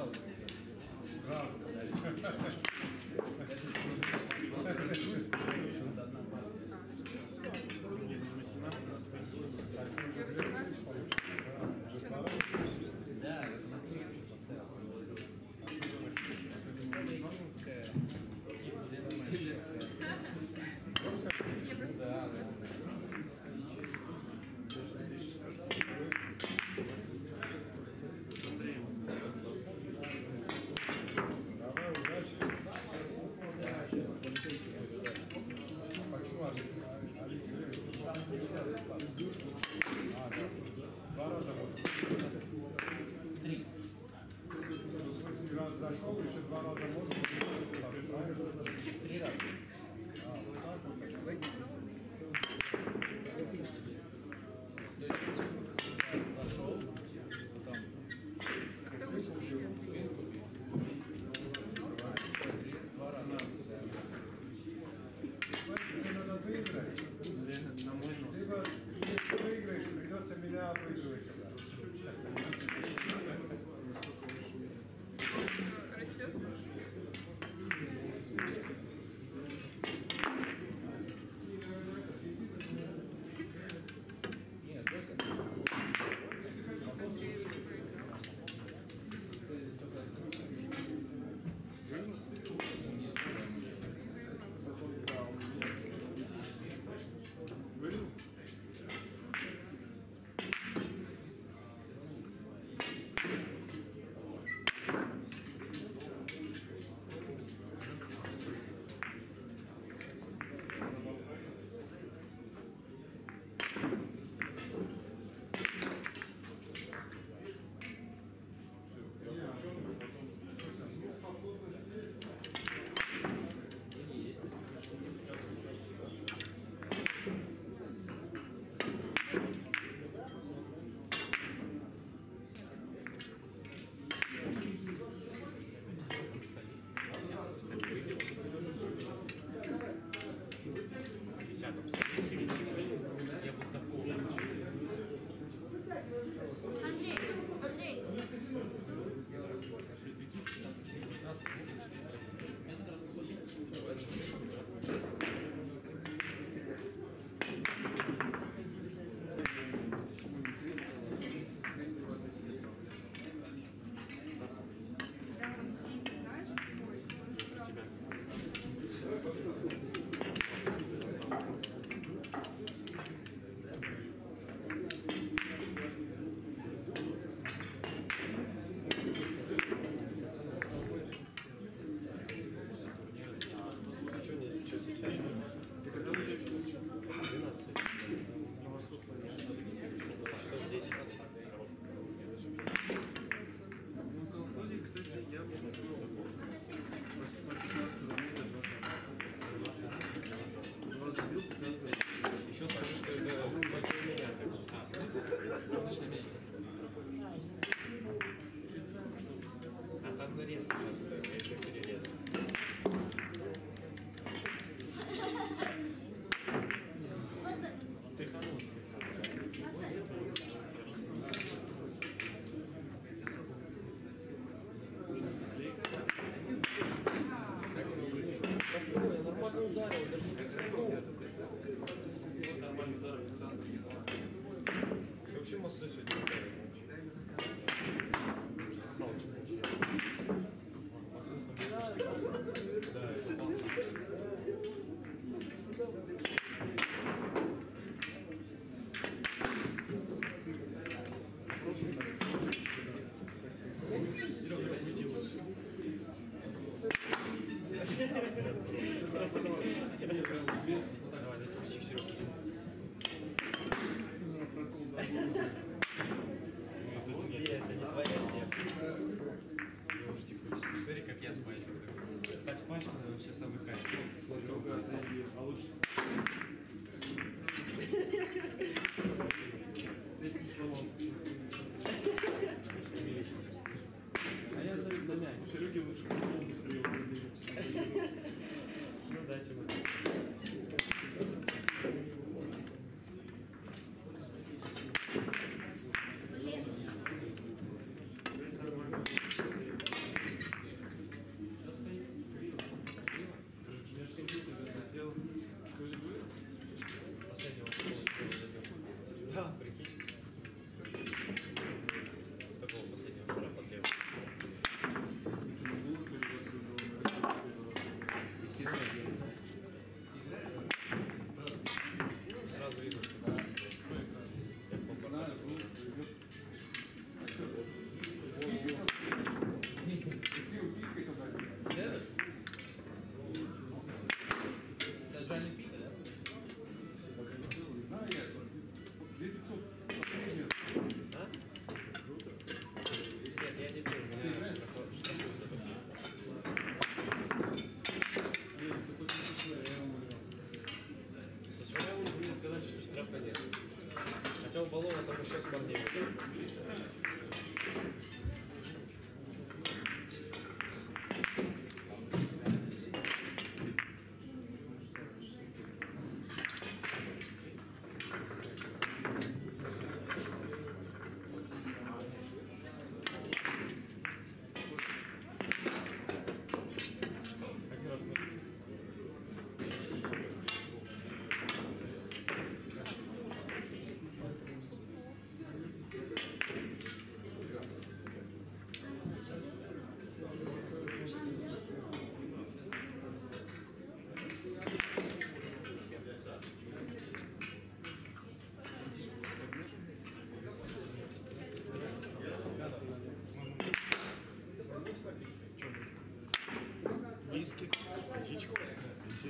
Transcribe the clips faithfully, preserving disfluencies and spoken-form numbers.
Thank you.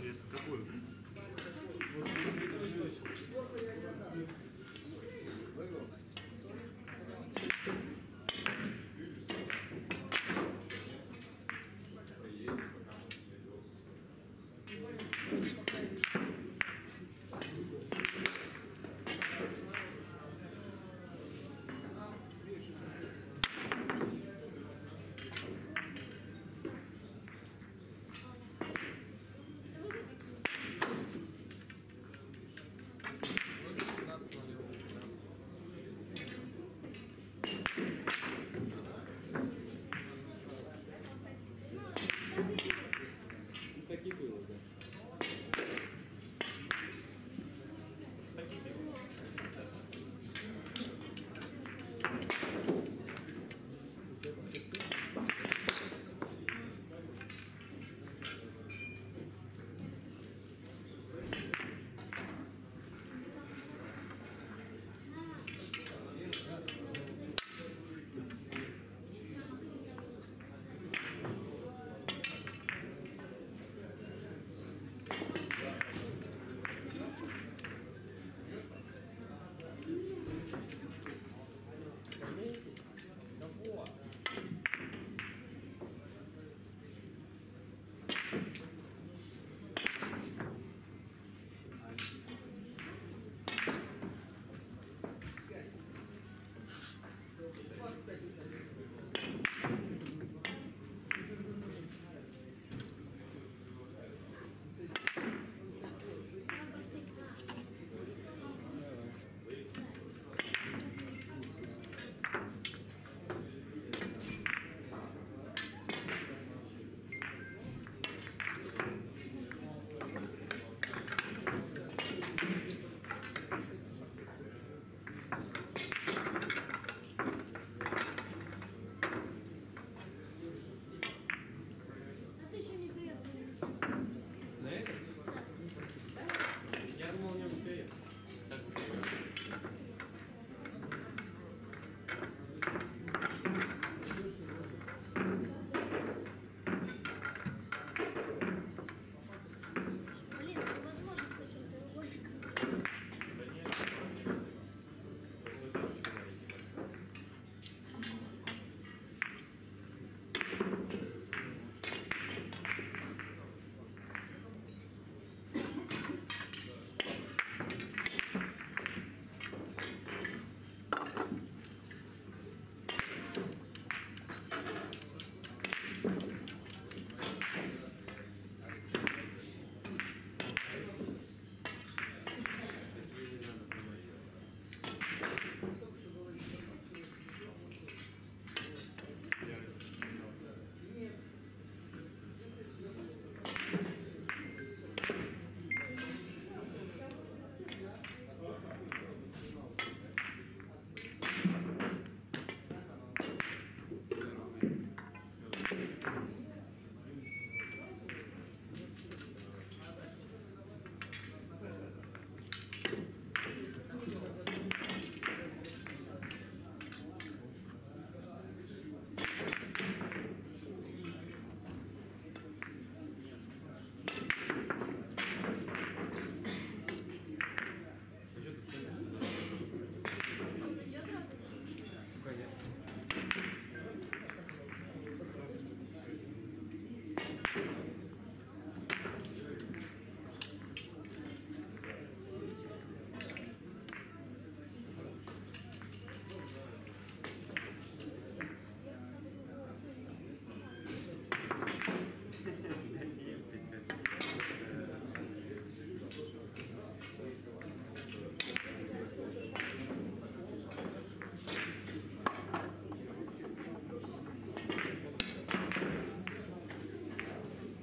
интересно, какую?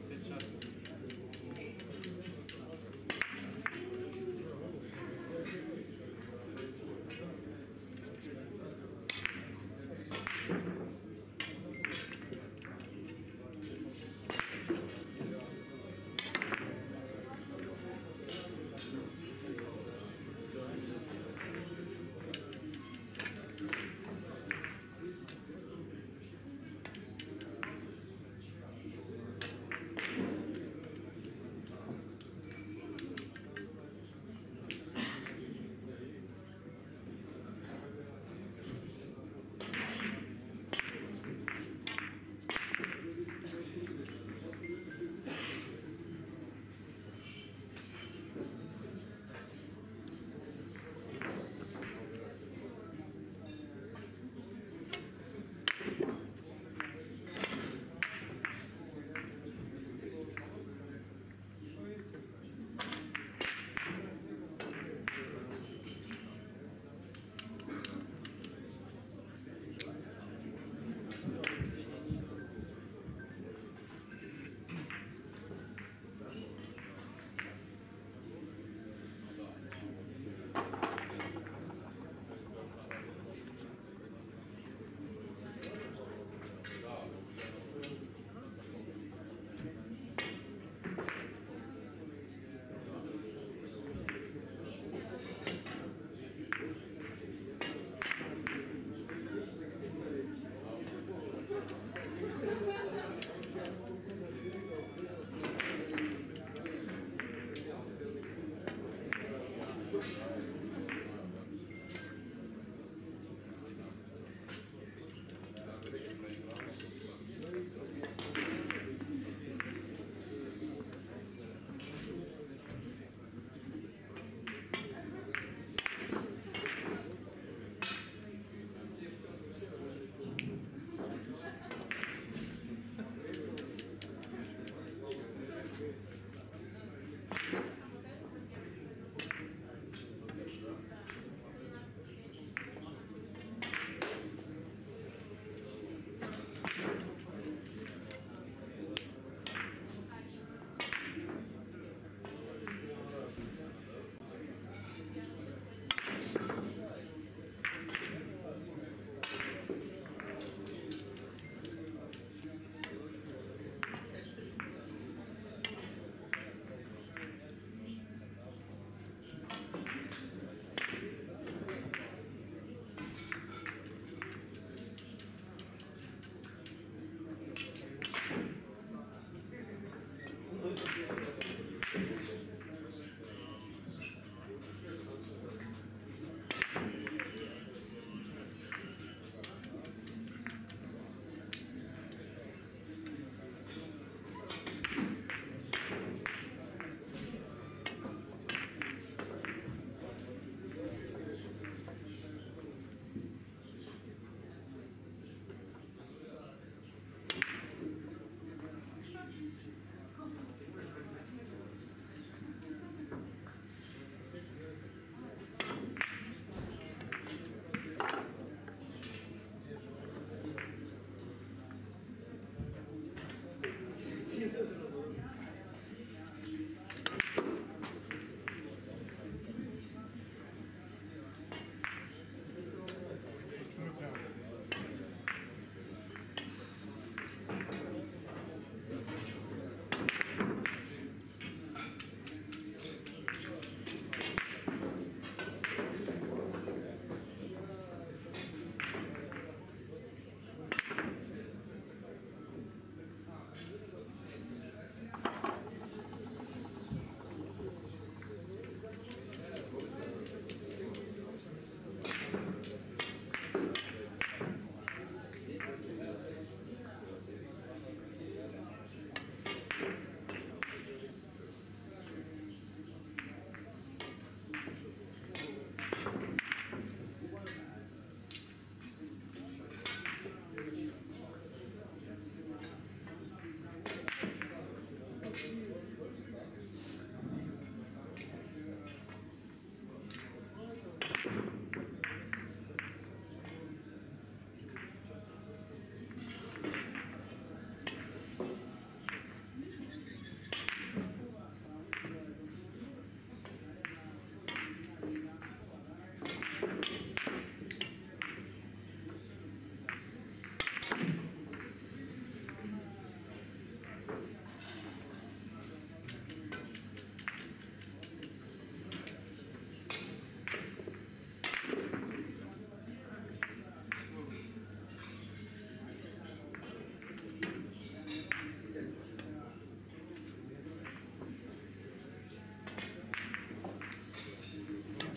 Ты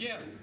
Пример.